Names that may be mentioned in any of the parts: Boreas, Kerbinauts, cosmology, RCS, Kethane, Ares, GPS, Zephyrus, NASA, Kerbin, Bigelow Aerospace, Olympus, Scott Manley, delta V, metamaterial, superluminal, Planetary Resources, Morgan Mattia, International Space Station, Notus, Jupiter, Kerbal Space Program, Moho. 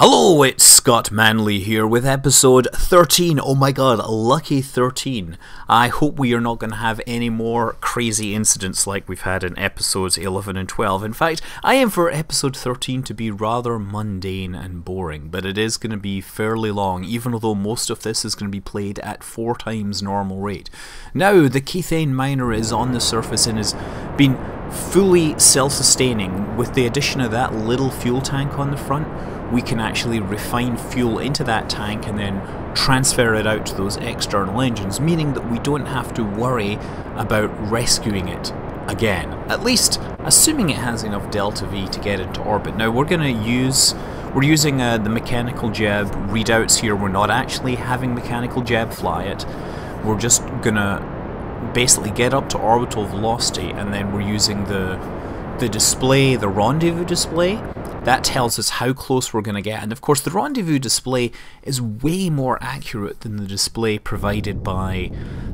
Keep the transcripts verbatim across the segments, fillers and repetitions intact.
Hello, it's Scott Manley here with episode thirteen. Oh my god, lucky thirteen. I hope we are not going to have any more crazy incidents like we've had in episodes eleven and twelve. In fact, I am for episode thirteen to be rather mundane and boring, but it is going to be fairly long, even though most of this is going to be played at four times normal rate. Now, the Kethane miner is on the surface and has been fully self-sustaining. With the addition of that little fuel tank on the front, we can actually refine fuel into that tank and then transfer it out to those external engines, meaning that we don't have to worry about rescuing it again. At least, assuming it has enough delta V to get into orbit. Now, we're going to use... We're using uh, the mechanical jab readouts here. We're not actually having mechanical jab fly it. We're just going to basically get up to orbital velocity, and then we're using the, the display, the rendezvous display. That tells us how close we're going to get, and of course the rendezvous display is way more accurate than the display provided by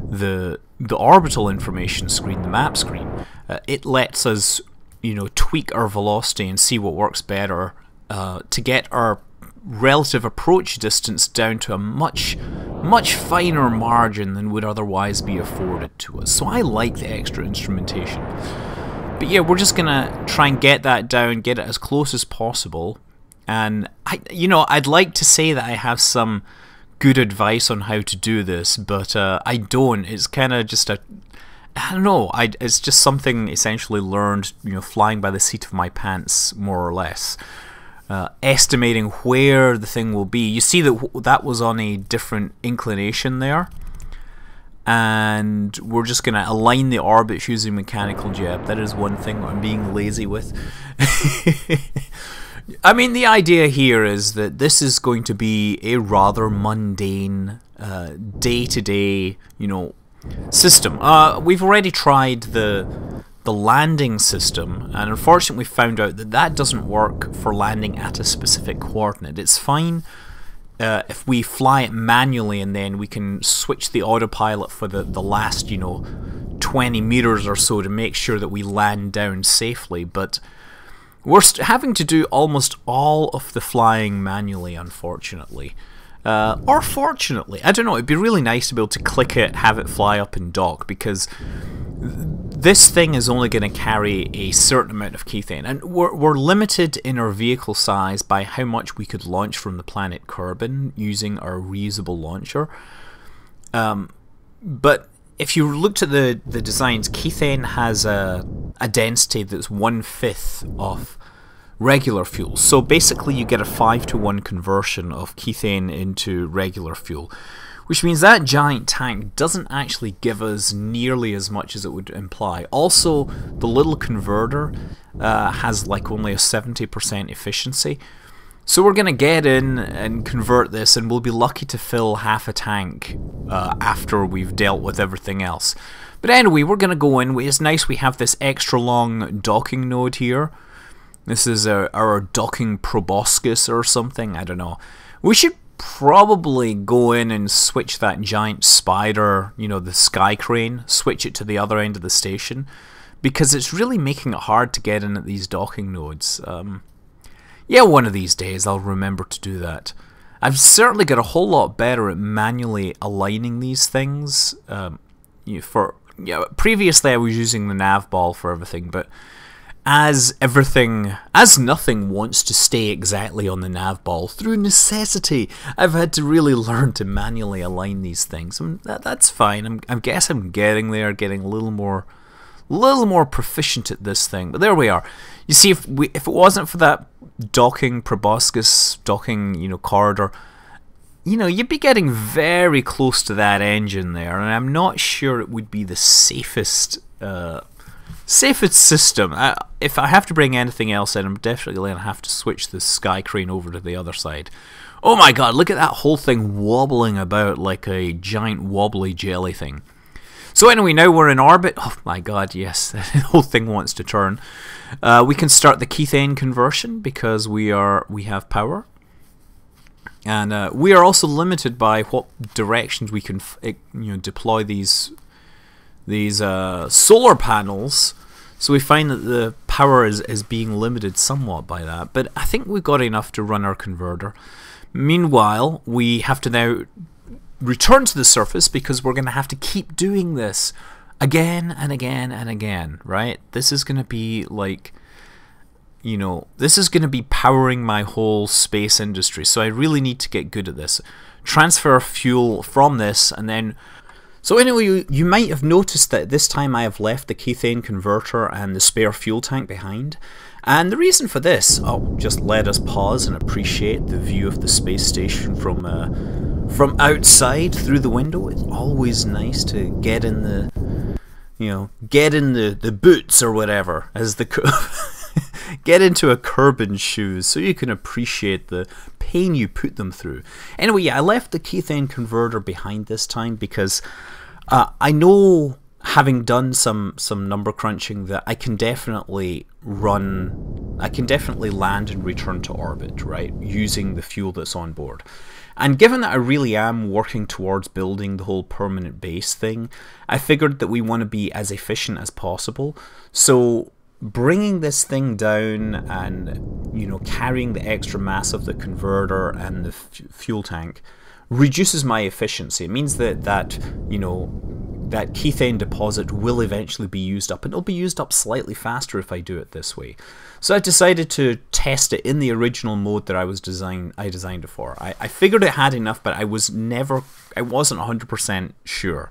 the the orbital information screen, the map screen. Uh, it lets us, you know, tweak our velocity and see what works better uh, to get our relative approach distance down to a much, much finer margin than would otherwise be afforded to us. So I like the extra instrumentation. But yeah, we're just gonna try and get that down, get it as close as possible, and I, you know, I'd like to say that I have some good advice on how to do this, but uh, I don't. It's kind of just a, I don't know. I it's just something essentially learned, you know, flying by the seat of my pants, more or less, uh, estimating where the thing will be. You see that that was on a different inclination there. And we're just going to align the orbits using mechanical jab. That is one thing I'm being lazy with. I mean, the idea here is that this is going to be a rather mundane, uh, day-to-day, you know, system. Uh, we've already tried the the landing system, and unfortunately we found out that that doesn't work for landing at a specific coordinate. It's fine Uh, if we fly it manually, and then we can switch the autopilot for the, the last, you know, twenty meters or so to make sure that we land down safely, but we're st having to do almost all of the flying manually, unfortunately. Uh, or fortunately, I don't know, it'd be really nice to be able to click it, have it fly up and dock, because this thing is only going to carry a certain amount of Kethane, and we're, we're limited in our vehicle size by how much we could launch from the planet Kerbin using our reusable launcher. Um, but if you looked at the, the designs, Kethane has a, a density that's one-fifth of regular fuel. So basically you get a five to one conversion of Kethane into regular fuel, which means that giant tank doesn't actually give us nearly as much as it would imply. Also, the little converter uh, has like only a seventy percent efficiency. So we're going to get in and convert this, and we'll be lucky to fill half a tank uh, after we've dealt with everything else. But anyway, we're going to go in. It's nice we have this extra long docking node here. This is our, our docking proboscis or something, I don't know. We should probably go in and switch that giant spider, you know, the sky crane, switch it to the other end of the station, because it's really making it hard to get in at these docking nodes. Um, yeah, one of these days I'll remember to do that. I've certainly got a whole lot better at manually aligning these things. Um, you know, for yeah, previously I was using the nav ball for everything, but As everything, as nothing wants to stay exactly on the nav ball, through necessity, I've had to really learn to manually align these things. I mean, that, that's fine. I'm, I guess I'm getting there, getting a little more, little more proficient at this thing. But there we are. You see, if we, if it wasn't for that docking proboscis, docking, you know, corridor, you know, you'd be getting very close to that engine there, and I'm not sure it would be the safest. Uh, Safest system. I, if I have to bring anything else in, I'm definitely going to have to switch the sky crane over to the other side. Oh my god, look at that whole thing wobbling about like a giant wobbly jelly thing. So anyway, now we're in orbit. Oh my god, yes, the whole thing wants to turn. Uh, we can start the Kethane conversion because we are we have power. And uh, we are also limited by what directions we can f you know, deploy these... these uh, solar panels, so we find that the power is, is being limited somewhat by that, but I think we've got enough to run our converter. Meanwhile, we have to now return to the surface because we're going to have to keep doing this again and again and again, right? This is going to be like, you know, this is going to be powering my whole space industry, so I really need to get good at this. Transfer fuel from this and then... So anyway, you, you might have noticed that this time I have left the Kethane converter and the spare fuel tank behind. And the reason for this, oh, just let us pause and appreciate the view of the space station from uh, from outside through the window. It's always nice to get in the, you know, get in the, the boots or whatever, as the get into a Kerbin shoes so you can appreciate the pain you put them through. Anyway, yeah, I left the Kethane converter behind this time because uh, I know, having done some some number crunching, that I can definitely run, I can definitely land and return to orbit, right, using the fuel that's on board. And given that I really am working towards building the whole permanent base thing, I figured that we want to be as efficient as possible. So bringing this thing down and, you know, carrying the extra mass of the converter and the f fuel tank reduces my efficiency. It means that that, you know, that Kethane deposit will eventually be used up, and it'll be used up slightly faster if I do it this way. So I decided to test it in the original mode that I was design I designed it for. I, I figured it had enough, but I was never I wasn't one hundred percent sure,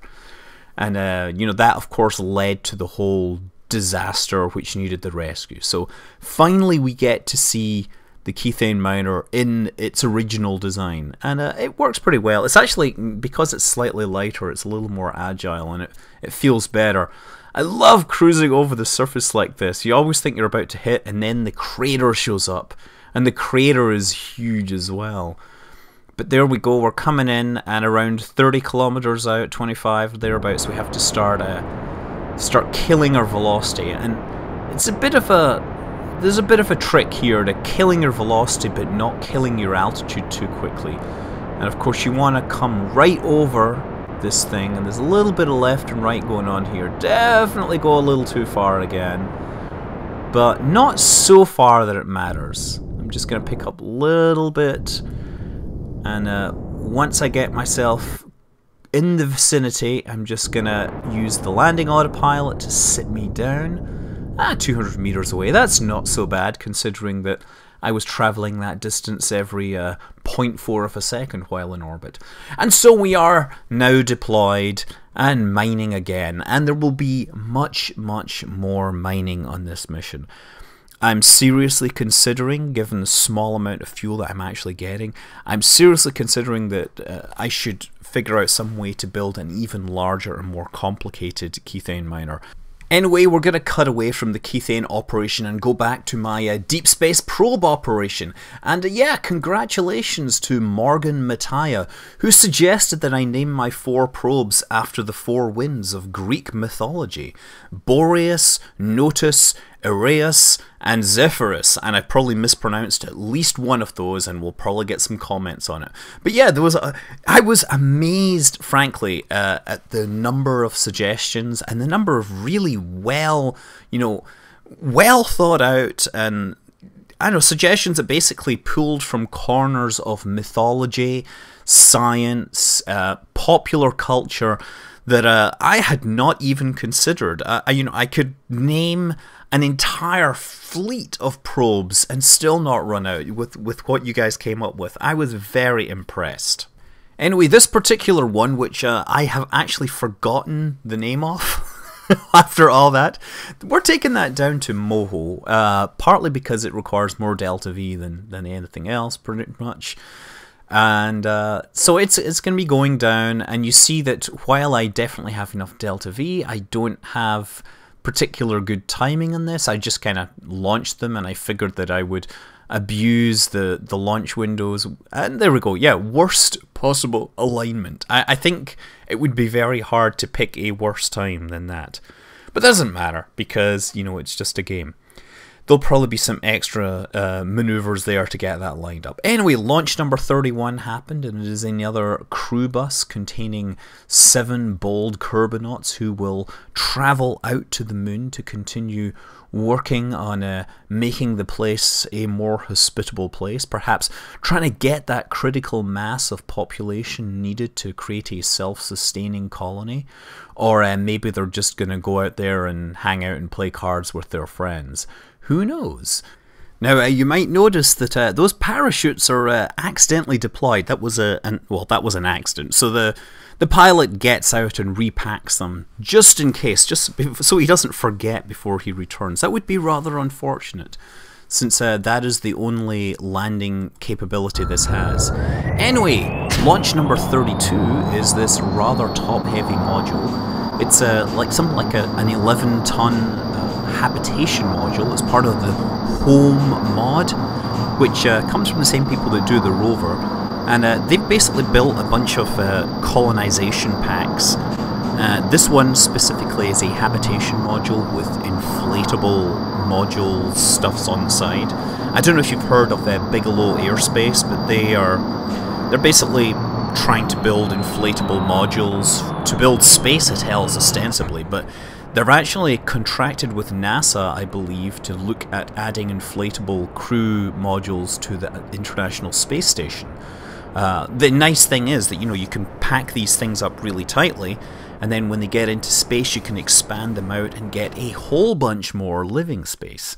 and uh, you know, that of course led to the whole disaster which needed the rescue. So finally we get to see the Kethane miner in its original design, and uh, it works pretty well. It's actually, because it's slightly lighter, it's a little more agile, and it, it feels better. I love cruising over the surface like this. You always think you're about to hit, and then the crater shows up, and the crater is huge as well. But there we go, we're coming in, and around thirty kilometers out, twenty-five, thereabouts, we have to start, uh, start killing our velocity, and it's a bit of a... There's a bit of a trick here to killing your velocity but not killing your altitude too quickly. And of course you want to come right over this thing, and there's a little bit of left and right going on here. Definitely go a little too far again, but not so far that it matters. I'm just going to pick up a little bit, and uh, once I get myself in the vicinity, I'm just going to use the landing autopilot to sit me down. Ah, two hundred meters away, that's not so bad considering that I was travelling that distance every uh, zero point four of a second while in orbit. And so we are now deployed and mining again, and there will be much, much more mining on this mission. I'm seriously considering, given the small amount of fuel that I'm actually getting, I'm seriously considering that uh, I should figure out some way to build an even larger and more complicated Kethane miner. Anyway, we're going to cut away from the Kethane operation and go back to my uh, deep space probe operation. And uh, yeah, congratulations to Morgan Mattia, who suggested that I name my four probes after the four winds of Greek mythology: Boreas, Notus, Ares, and Zephyrus. And I probably mispronounced at least one of those, and we'll probably get some comments on it. But yeah, there was a, I was amazed, frankly, uh, at the number of suggestions and the number of really well, you know, well thought out and, I don't know, suggestions that basically pulled from corners of mythology, science, uh, popular culture that uh, I had not even considered. Uh, I, you know, I could name an entire fleet of probes and still not run out with, with what you guys came up with. I was very impressed. Anyway, this particular one, which uh, I have actually forgotten the name of after all that, we're taking that down to Moho, uh, partly because it requires more delta V than, than anything else, pretty much. And uh, so it's it's going to be going down, and you see that while I definitely have enough delta V, I don't have particular good timing on this. I just kind of launched them, and I figured that I would abuse the the launch windows, and there we go. Yeah, worst possible alignment. I, I think it would be very hard to pick a worse time than that, but that doesn't matter because, you know, it's just a game. There'll probably be some extra uh, maneuvers there to get that lined up. Anyway, launch number thirty-one happened, and it is another crew bus containing seven bold Kerbinauts who will travel out to the moon to continue working on uh, making the place a more hospitable place, perhaps trying to get that critical mass of population needed to create a self-sustaining colony, or uh, maybe they're just going to go out there and hang out and play cards with their friends. Who knows? Now, uh, you might notice that uh, those parachutes are uh, accidentally deployed. That was a, an, well, that was an accident. So the the pilot gets out and repacks them, just in case, just so he doesn't forget before he returns. That would be rather unfortunate, since uh, that is the only landing capability this has. Anyway, launch number thirty-two is this rather top-heavy module. It's uh, like something like a, an eleven-ton uh, habitation module. It's part of the Home mod, which uh, comes from the same people that do the rover, and uh, they've basically built a bunch of uh, colonization packs. Uh, this one specifically is a habitation module with inflatable module stuffs on the side. I don't know if you've heard of uh, Bigelow Aerospace, but they are they're basically trying to build inflatable modules to build space hotels ostensibly, but they're actually contracted with NASA, I believe, to look at adding inflatable crew modules to the International Space Station. Uh, the nice thing is that, you know, you can pack these things up really tightly, and then when they get into space you can expand them out and get a whole bunch more living space,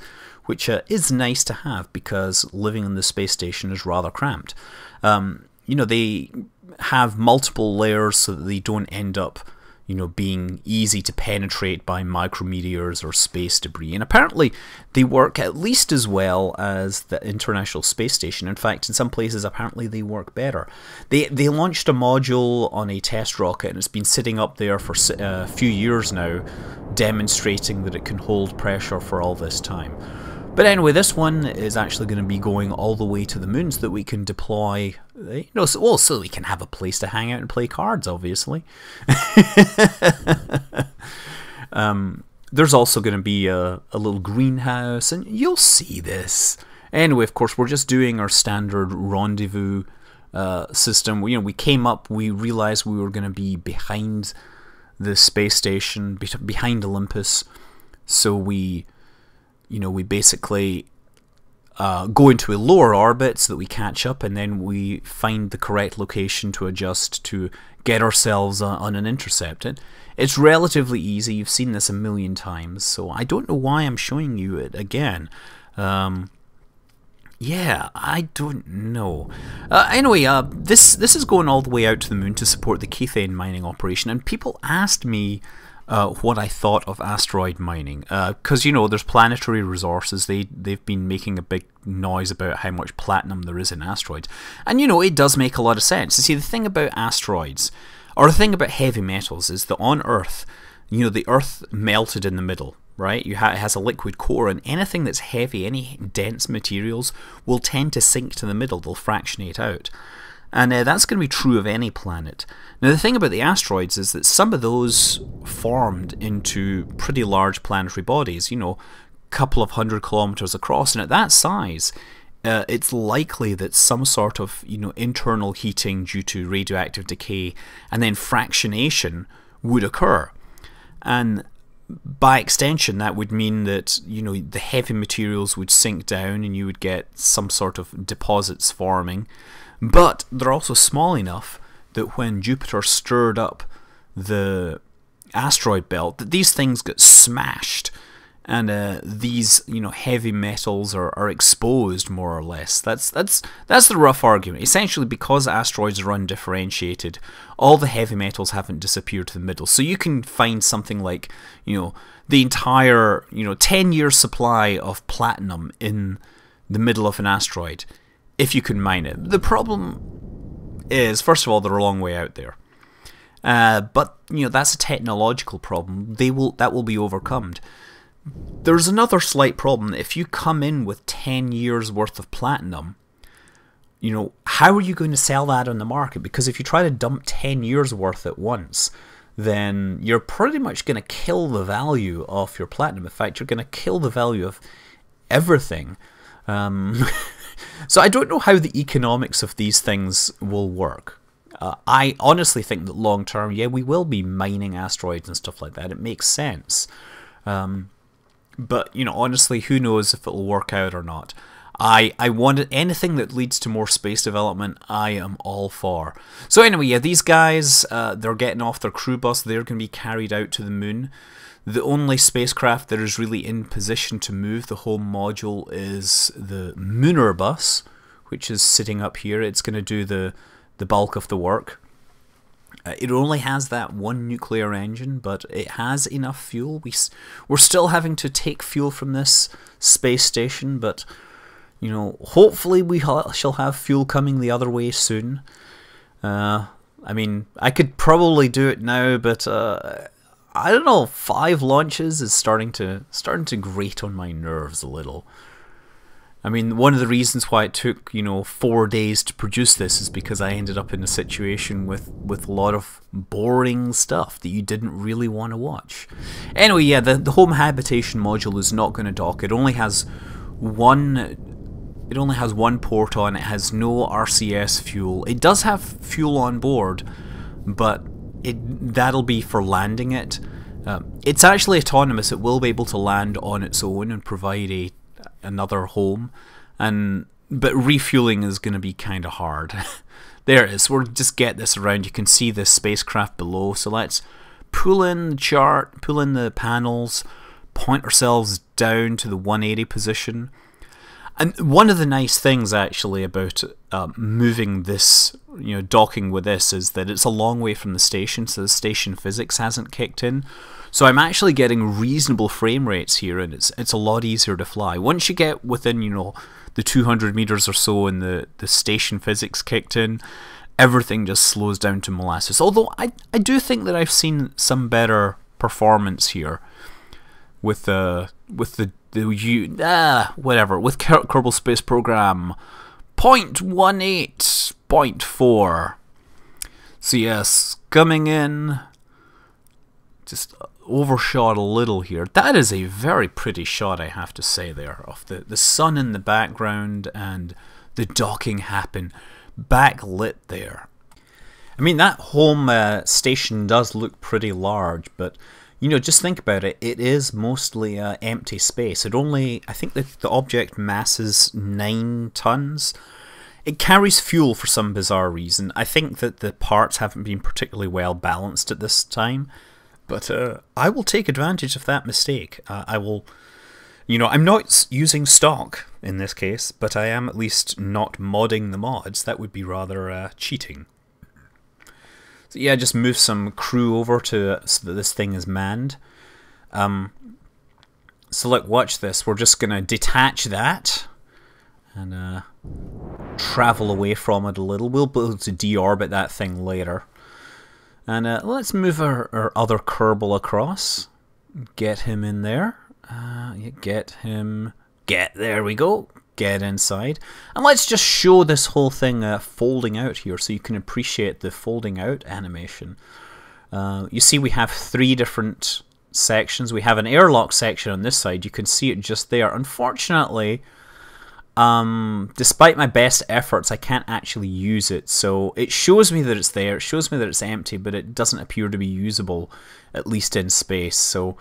which uh, is nice to have because living in the space station is rather cramped. Um, you know, they have multiple layers so that they don't end up, you know, being easy to penetrate by micrometeors or space debris. And apparently they work at least as well as the International Space Station. In fact, in some places apparently they work better. They, they launched a module on a test rocket and it's been sitting up there for a few years now, demonstrating that it can hold pressure for all this time. But anyway, this one is actually going to be going all the way to the moon so that we can deploy, you know, so, well, so we can have a place to hang out and play cards, obviously. um, there's also going to be a, a little greenhouse, and you'll see this. Anyway, of course, we're just doing our standard rendezvous uh, system. We, you know, we came up, we realized we were going to be behind the space station, behind Olympus, so we... You know, we basically uh, go into a lower orbit so that we catch up, and then we find the correct location to adjust to get ourselves uh, on an intercept. And it's relatively easy. You've seen this a million times, so I don't know why I'm showing you it again. Um, yeah, I don't know. Uh, anyway, uh, this this is going all the way out to the moon to support the Kethane mining operation, and people asked me Uh, what I thought of asteroid mining, because uh, you know, there's Planetary Resources. They they've been making a big noise about how much platinum there is in asteroids, and you know, it does make a lot of sense. You see, the thing about asteroids, or the thing about heavy metals, is that on Earth, you know, the Earth melted in the middle, right? You ha it has a liquid core, and anything that's heavy, any dense materials, will tend to sink to the middle. They'll fractionate out. And uh, that's going to be true of any planet. Now, the thing about the asteroids is that some of those formed into pretty large planetary bodies, you know, a couple of hundred kilometers across. And at that size, uh, it's likely that some sort of, you know, internal heating due to radioactive decay and then fractionation would occur. And by extension, that would mean that, you know, the heavy materials would sink down and you would get some sort of deposits forming. But they're also small enough that when Jupiter stirred up the asteroid belt, that these things get smashed, and uh, these, you know, heavy metals are, are exposed more or less. That's that's that's the rough argument. Essentially, because asteroids are undifferentiated, all the heavy metals haven't disappeared to the middle. So you can find something like, you know, the entire, you know, ten year supply of platinum in the middle of an asteroid, if you can mine it. The problem is, first of all, they're a long way out there. Uh, but, you know, that's a technological problem. They will That will be overcome. There's another slight problem. If you come in with ten years worth of platinum, you know, how are you going to sell that on the market? Because if you try to dump ten years worth at once, then you're pretty much going to kill the value of your platinum. In fact, you're going to kill the value of everything. Um... So I don't know how the economics of these things will work. Uh, I honestly think that long term, yeah, we will be mining asteroids and stuff like that. It makes sense. Um, But, you know, honestly, who knows if it'll work out or not. I, I want anything that leads to more space development, I am all for. So anyway, yeah, these guys, uh, they're getting off their crew bus. They're going to be carried out to the moon. The only spacecraft that is really in position to move the whole module is the Lunar bus, which is sitting up here. It's going to do the, the bulk of the work. Uh, it only has that one nuclear engine, but it has enough fuel. We, we're still having to take fuel from this space station, but... you know, hopefully we ha shall have fuel coming the other way soon. Uh, I mean, I could probably do it now, but uh, I don't know. Five launches is starting to starting to grate on my nerves a little. I mean, one of the reasons why it took, you know, four days to produce this is because I ended up in a situation with, with a lot of boring stuff that you didn't really want to watch. Anyway, yeah, the, the home habitation module is not going to dock. It only has one... It only has one port on, it has no R C S fuel. It does have fuel on board, but it that'll be for landing it. Uh, it's actually autonomous, it will be able to land on its own and provide a, another home, and but refueling is going to be kind of hard. There it is, we'll just get this around, you can see the spacecraft below, so let's pull in the chart, pull in the panels, point ourselves down to the one eighty position. And one of the nice things, actually, about uh, moving this, you know, docking with this, is that it's a long way from the station, so the station physics hasn't kicked in. So I'm actually getting reasonable frame rates here, and it's it's a lot easier to fly. Once you get within, you know, the two hundred meters or so and the, the station physics kicked in, everything just slows down to molasses. Although I, I do think that I've seen some better performance here with the... with the The you ah whatever with Ker Kerbal Space Program, zero point one eight, zero point four. So yes, coming in, just overshot a little here. That is a very pretty shot, I have to say. There, of the the sun in the background and the docking happen, backlit there. I mean, that home uh, station does look pretty large, but. You know, just think about it, it is mostly uh, empty space. It only, I think the, the object mass is nine tons. It carries fuel for some bizarre reason. I think that the parts haven't been particularly well balanced at this time. But uh, I will take advantage of that mistake. Uh, I will, you know, I'm not using stock in this case, but I am at least not modding the mods. That would be rather uh, cheating. Yeah, just move some crew over to uh, so that this thing is manned. Um, so look, watch this. We're just going to detach that and uh, travel away from it a little. We'll be able to deorbit that thing later. And uh, let's move our, our other Kerbal across. Get him in there. Uh, get him... Get, there we go. Get inside, and let's just show this whole thing uh, folding out here so you can appreciate the folding out animation. Uh, you see we have three different sections. We have an airlock section on this side, you can see it just there. Unfortunately, um, despite my best efforts, I can't actually use it, so it shows me that it's there, it shows me that it's empty, but it doesn't appear to be usable, at least in space, so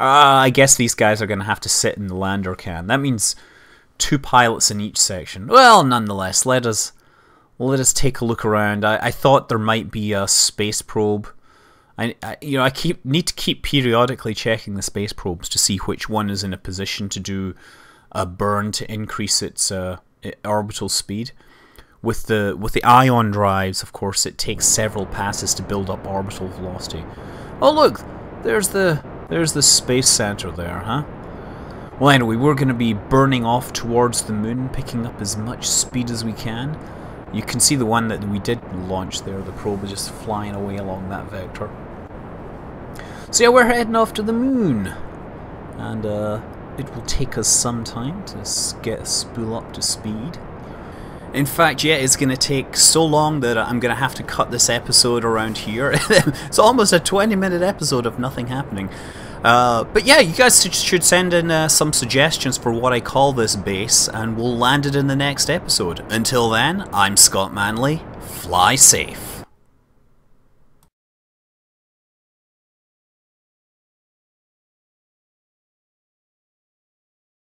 uh, I guess these guys are going to have to sit in the lander can. That means two pilots in each section. Well, nonetheless, let us let us take a look around. I, I thought there might be a space probe. I, I you know I keep need to keep periodically checking the space probes to see which one is in a position to do a burn to increase its uh, orbital speed. With the with the ion drives, of course, it takes several passes to build up orbital velocity. Oh look, there's the there's the space center there, huh? Well, anyway, we're going to be burning off towards the moon, picking up as much speed as we can. You can see the one that we did launch there, the probe is just flying away along that vector. So yeah, we're heading off to the moon. And uh, it will take us some time to get a spool up to speed. In fact, yeah, it's going to take so long that I'm going to have to cut this episode around here. It's almost a twenty minute episode of nothing happening. Uh, but yeah, you guys should send in uh, some suggestions for what I call this base, and we'll land it in the next episode. Until then, I'm Scott Manley. Fly safe.